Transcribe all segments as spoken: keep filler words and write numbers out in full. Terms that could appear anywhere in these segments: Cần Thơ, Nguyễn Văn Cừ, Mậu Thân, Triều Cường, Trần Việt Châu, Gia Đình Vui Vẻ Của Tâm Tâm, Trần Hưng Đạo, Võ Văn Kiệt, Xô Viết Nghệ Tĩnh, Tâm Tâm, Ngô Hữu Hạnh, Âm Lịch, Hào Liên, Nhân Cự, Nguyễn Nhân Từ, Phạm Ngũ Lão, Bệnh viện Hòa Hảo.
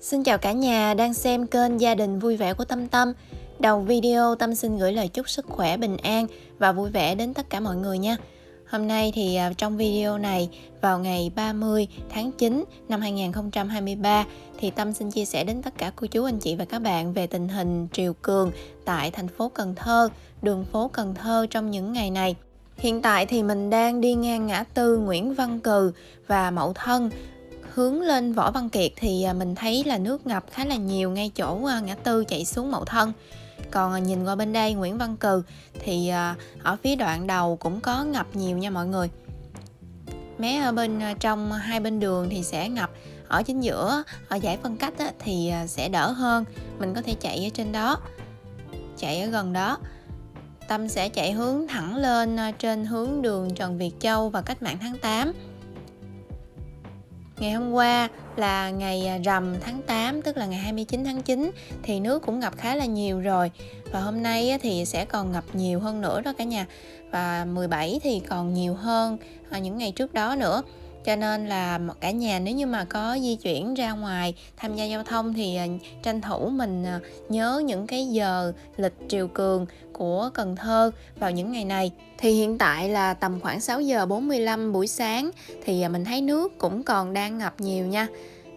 Xin chào cả nhà đang xem kênh Gia Đình Vui Vẻ Của Tâm Tâm. Đầu video Tâm xin gửi lời chúc sức khỏe, bình an và vui vẻ đến tất cả mọi người nha. Hôm nay thì trong video này, vào ngày ba mươi tháng chín năm hai nghìn không trăm hai mươi ba thì Tâm xin chia sẻ đến tất cả cô chú, anh chị và các bạn về tình hình triều cường tại thành phố Cần Thơ, đường phố Cần Thơ trong những ngày này. Hiện tại thì mình đang đi ngang ngã tư Nguyễn Văn Cừ và Mậu Thân, hướng lên Võ Văn Kiệt thì mình thấy là nước ngập khá là nhiều ngay chỗ ngã tư chạy xuống Mậu Thân. Còn nhìn qua bên đây Nguyễn Văn Cừ thì ở phía đoạn đầu cũng có ngập nhiều nha mọi người. Mé ở bên trong hai bên đường thì sẽ ngập, ở chính giữa ở giải phân cách thì sẽ đỡ hơn, mình có thể chạy ở trên đó, chạy ở gần đó. Tâm sẽ chạy hướng thẳng lên trên hướng đường Trần Việt Châu và Cách Mạng tháng tám. Ngày hôm qua là ngày rằm tháng tám, tức là ngày hai mươi chín tháng chín thì nước cũng ngập khá là nhiều rồi. Và hôm nay thì sẽ còn ngập nhiều hơn nữa đó cả nhà. Và mười bảy thì còn nhiều hơn những ngày trước đó nữa. Cho nên là cả nhà nếu như mà có di chuyển ra ngoài tham gia giao thông thì tranh thủ mình nhớ những cái giờ lịch triều cường của Cần Thơ vào những ngày này. Thì hiện tại là tầm khoảng sáu giờ bốn mươi lăm buổi sáng thì mình thấy nước cũng còn đang ngập nhiều nha.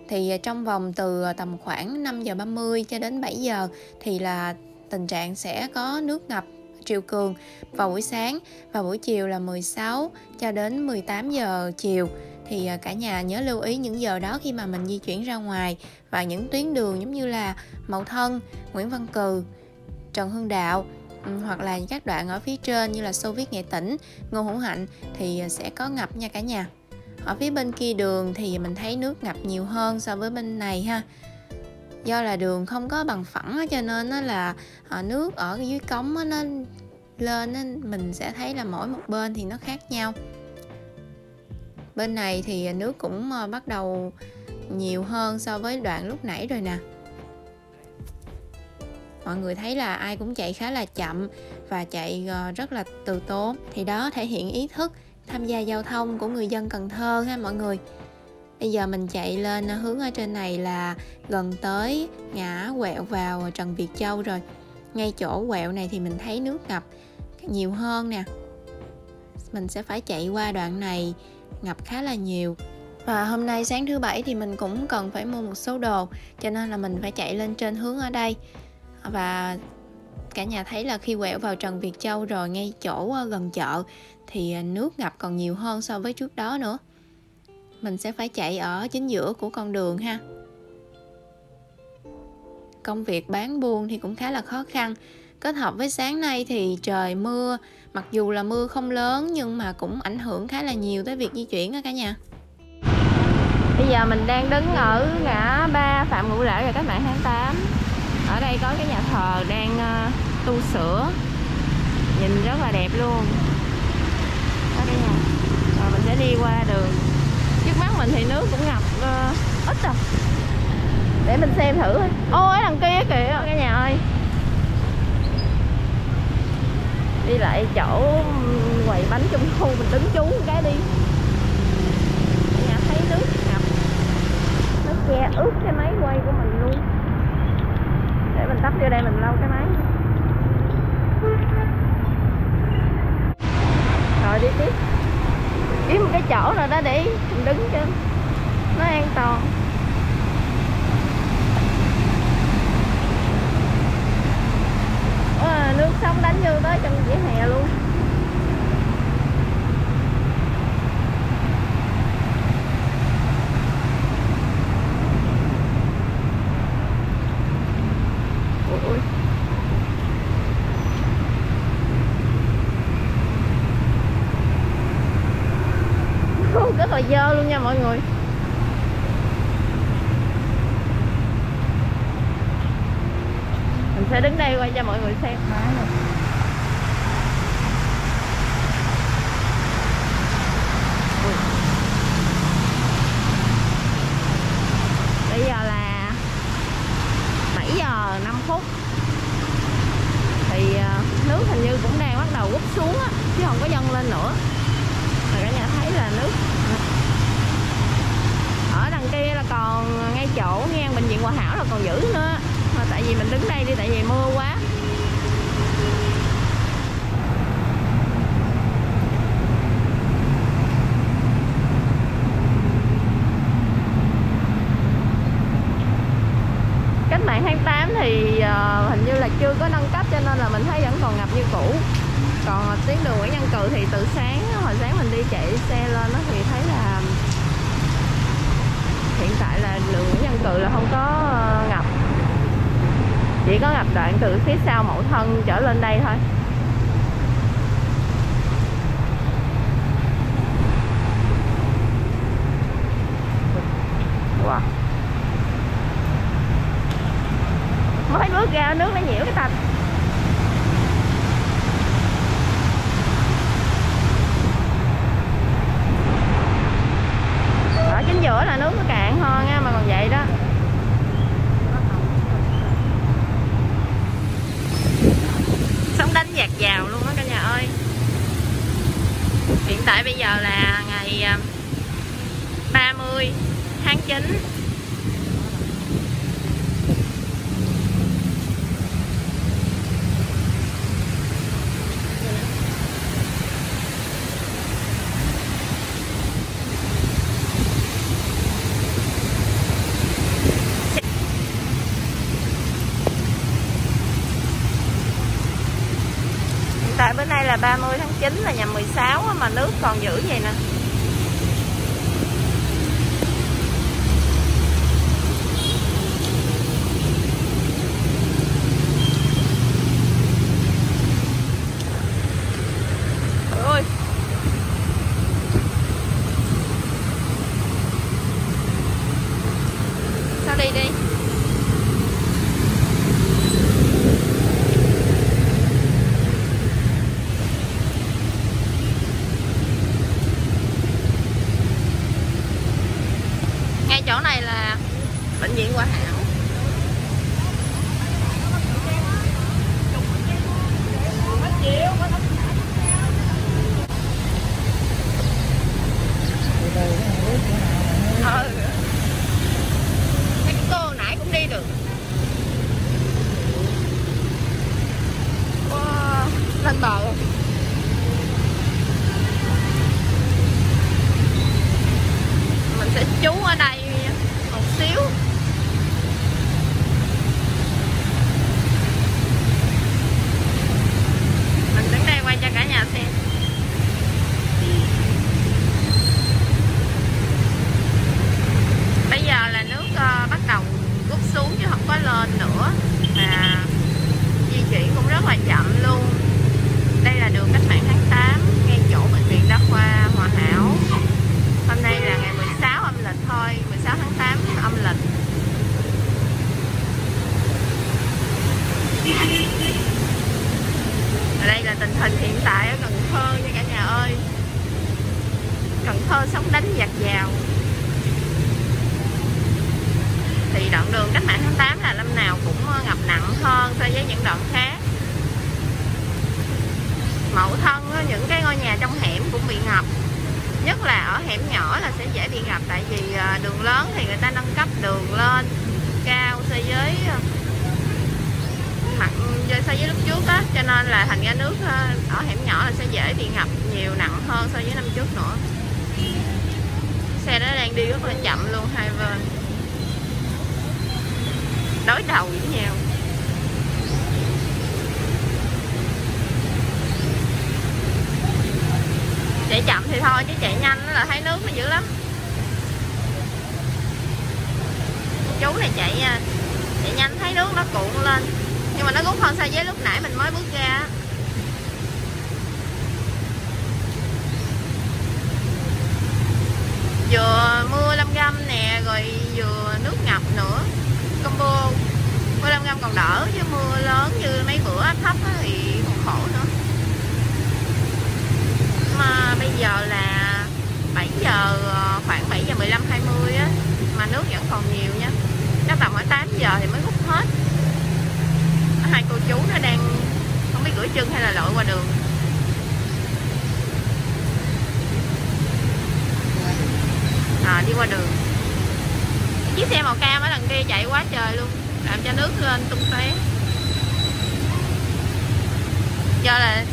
Thì trong vòng từ tầm khoảng năm giờ ba mươi cho đến bảy giờ thì là tình trạng sẽ có nước ngập triều cường vào buổi sáng, và buổi chiều là mười sáu cho đến mười tám giờ chiều. Thì cả nhà nhớ lưu ý những giờ đó khi mà mình di chuyển ra ngoài, và những tuyến đường giống như là Mậu Thân, Nguyễn Văn Cừ, Trần Hưng Đạo, hoặc là các đoạn ở phía trên như là Xô Viết Nghệ Tĩnh, Ngô Hữu Hạnh thì sẽ có ngập nha cả nhà. Ở phía bên kia đường thì mình thấy nước ngập nhiều hơn so với bên này ha. Do là đường không có bằng phẳng cho nên là nước ở dưới cống nó lên, mình sẽ thấy là mỗi một bên thì nó khác nhau. Bên này thì nước cũng bắt đầu nhiều hơn so với đoạn lúc nãy rồi nè. Mọi người thấy là ai cũng chạy khá là chậm và chạy rất là từ tốn. Thì đó thể hiện ý thức tham gia giao thông của người dân Cần Thơ ha mọi người. Bây giờ mình chạy lên hướng ở trên này là gần tới ngã quẹo vào Trần Việt Châu rồi. Ngay chỗ quẹo này thì mình thấy nước ngập nhiều hơn nè. Mình sẽ phải chạy qua đoạn này ngập khá là nhiều. Và hôm nay sáng thứ bảy thì mình cũng cần phải mua một số đồ, cho nên là mình phải chạy lên trên hướng ở đây. Và cả nhà thấy là khi quẹo vào Trần Việt Châu rồi, ngay chỗ gần chợ thì nước ngập còn nhiều hơn so với trước đó nữa. Mình sẽ phải chạy ở chính giữa của con đường ha. Công việc bán buôn thì cũng khá là khó khăn. Kết hợp với sáng nay thì trời mưa, mặc dù là mưa không lớn nhưng mà cũng ảnh hưởng khá là nhiều tới việc di chuyển đó cả nhà. Bây giờ mình đang đứng ở ngã ba Phạm Ngũ Lão và Cách Mạng tháng tám. Ở đây có cái nhà thờ đang tu sửa, nhìn rất là đẹp luôn. Đó cả nhà. Rồi mình sẽ đi qua đường. Trước mắt mình thì nước cũng ngập uh, ít rồi. Để mình xem thử. Ô, ở đằng kia kìa cả nhà ơi. Đi lại chỗ quầy bánh Trung Thu mình đứng trú cái đi. Cả nhà thấy nước ngập, nó che ướt cái máy quay của mình luôn. Để mình tấp vô đây mình lau cái máy. Rồi đi tiếp, kiếm một cái chỗ nào đó để mình đứng cho nó an toàn. À, nước sóng đánh vô tới trong vỉa hè luôn. Ôi, rất là dơ luôn nha mọi người. Mình sẽ đứng đây quay cho mọi người xem. Bây giờ là bảy giờ năm phút. Thì nước hình như cũng đang bắt đầu gút xuống á, chứ không có dâng lên nữa. Mà cả nhà thấy là nước Hòa Hảo là còn dữ nữa. Mà tại vì mình đứng đây đi, tại vì mưa quá. Cách mạng tháng tám thì uh, hình như là chưa có nâng cấp, cho nên là mình thấy vẫn còn ngập như cũ. Còn tuyến đường Nguyễn Nhân Cự thì từ sáng, hồi sáng mình đi chạy xe lên đó thì thấy là hiện tại là đường Nguyễn Nhân Cự là không có ngập, chỉ có ngập đoạn từ phía sau Mậu Thân trở lên đây thôi. Wow. Mới bước ra nước nó nhiễu cái tạch. Chính giữa là nước nó cạn hơn á, mà còn vậy đó. Sóng đánh dạt dào luôn đó cả nhà ơi. Hiện tại bây giờ là ngày ba mươi tháng chín. Tại bữa nay là ba mươi tháng chín là nhằm mười sáu mà nước còn dữ vậy nè. Ôi. Sao đi đi. Chỗ này là Bệnh viện Hòa Hảo. Ờ. Cái cô nãy cũng đi được. Wow, lên bờ rồi. Mình sẽ trú ở đây một xíu. Mình đứng đây quay cho cả nhà xem. Bây giờ là nước uh, bắt đầu rút xuống chứ không có lên nữa, mà di chuyển cũng rất là chậm luôn. Đây là đường Cách mạng tháng tám, ngay chỗ Bệnh viện Đa khoa Hòa Hảo. Hôm nay là ngày mười sáu âm lịch thôi, mười sáu tháng tám âm lịch. Ở đây là tình hình hiện tại ở Cần Thơ nha cả nhà ơi. Cần Thơ sóng đánh dạt dào. Thì đoạn đường Cách mạng tháng tám là năm nào cũng ngập nặng hơn so với những đoạn khác. Mậu Thân, những cái ngôi nhà trong hẻm cũng bị ngập, nhất là ở hẻm nhỏ là sẽ dễ bị ngập, tại vì đường lớn thì người ta nâng cấp đường lên cao so với mặt so với lúc trước á, cho nên là thành ra nước ở hẻm nhỏ là sẽ dễ bị ngập nhiều, nặng hơn so với năm trước nữa. Xe đó đang đi rất là chậm luôn, hai bên đối đầu với nhau. Chạy chậm thì thôi, chứ chạy nhanh là thấy nước nó dữ lắm. Chú này chạy chạy nhanh thấy nước nó cuộn lên, nhưng mà nó rút hơn so với lúc nãy mình mới bước ra. Vừa mưa lâm gâm nè, rồi vừa nước ngập nữa, combo. Mưa lâm gâm còn đỡ, chứ mưa lớn như mấy bữa thấp thì còn khổ nữa. Mà bây giờ là bảy giờ, khoảng bảy giờ mười lăm hai mươi á, mà nước vẫn còn nhiều nha. Chắc tầm khoảng tám giờ thì mới rút hết. Hai cô chú nó đang không biết rửa chân hay là lội qua đường. À, đi qua đường. Chiếc xe màu cam ở đằng kia chạy quá trời luôn, làm cho nước lên tung tóe. Do là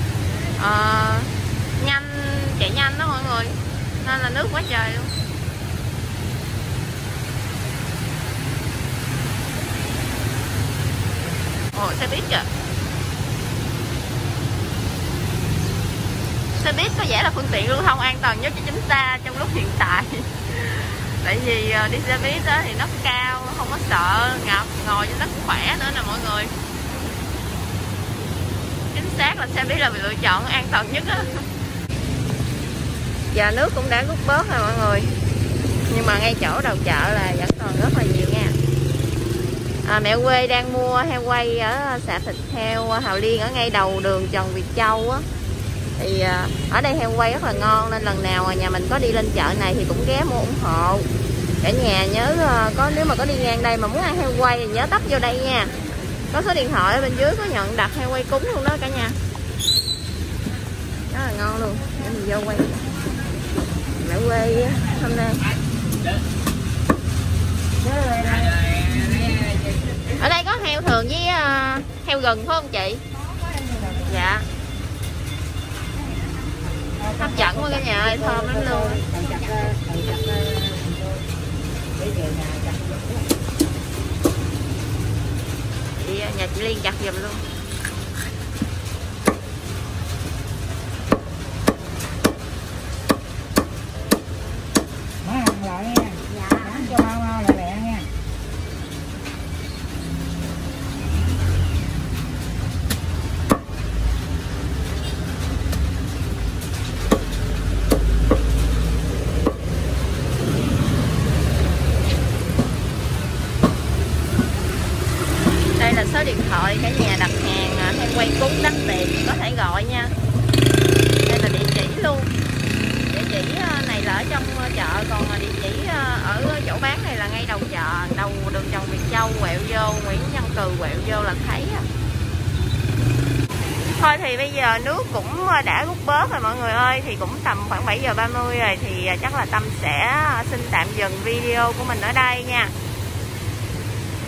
uh, nhanh, chạy nhanh đó mọi người, nên là nước quá trời luôn. Ồ, xe buýt kìa. Xe buýt có vẻ là phương tiện lưu thông an toàn nhất cho chúng ta trong lúc hiện tại. Tại vì đi xe buýt đó thì nó cao, nó không có sợ ngập, ngồi cho nó cũng khỏe nữa nè mọi người. Chính xác là xe buýt là lựa chọn an toàn nhất á. Giờ nước cũng đã rút bớt rồi mọi người, nhưng mà ngay chỗ đầu chợ là vẫn còn rất là nhiều nha. À, mẹ quê đang mua heo quay ở xạ thịt heo Hào Liên ở ngay đầu đường Trần Việt Châu á. Thì ở đây heo quay rất là ngon, nên lần nào nhà mình có đi lên chợ này thì cũng ghé mua ủng hộ. Cả nhà nhớ có, nếu mà có đi ngang đây mà muốn ăn heo quay thì nhớ tấp vô đây nha. Có số điện thoại ở bên dưới có nhận đặt heo quay cúng luôn đó cả nhà, rất là ngon luôn. Để mình vô quay mẹ quay hôm nay. Ở đây có heo thường với heo gừng phải không chị? Dạ, hấp dẫn quá cả nhà ơi, thơm lắm luôn. Chị, nhà chị Liên chặt giùm luôn. Điện thoại cả nhà đặt hàng heo quay cúng đắt tiền có thể gọi nha. Đây là địa chỉ luôn, địa chỉ này là ở trong chợ, còn địa chỉ ở chỗ bán này là ngay đầu chợ, đầu đường Trần Việt Châu quẹo vô Nguyễn Nhân Từ quẹo vô là thấy. Thôi thì bây giờ nước cũng đã rút bớt rồi mọi người ơi, thì cũng tầm khoảng bảy giờ ba mươi rồi, thì chắc là Tâm sẽ xin tạm dừng video của mình ở đây nha.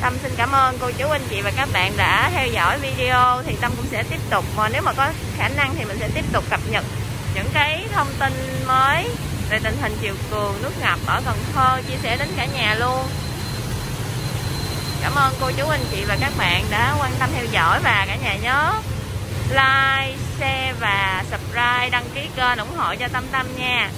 Tâm xin cảm ơn cô chú anh chị và các bạn đã theo dõi video. Thì Tâm cũng sẽ tiếp tục, mà nếu mà có khả năng thì mình sẽ tiếp tục cập nhật những cái thông tin mới về tình hình chiều cường, nước ngập ở Cần Thơ, chia sẻ đến cả nhà luôn. Cảm ơn cô chú anh chị và các bạn đã quan tâm theo dõi, và cả nhà nhớ like, share và subscribe, đăng ký kênh ủng hộ cho Tâm Tâm nha.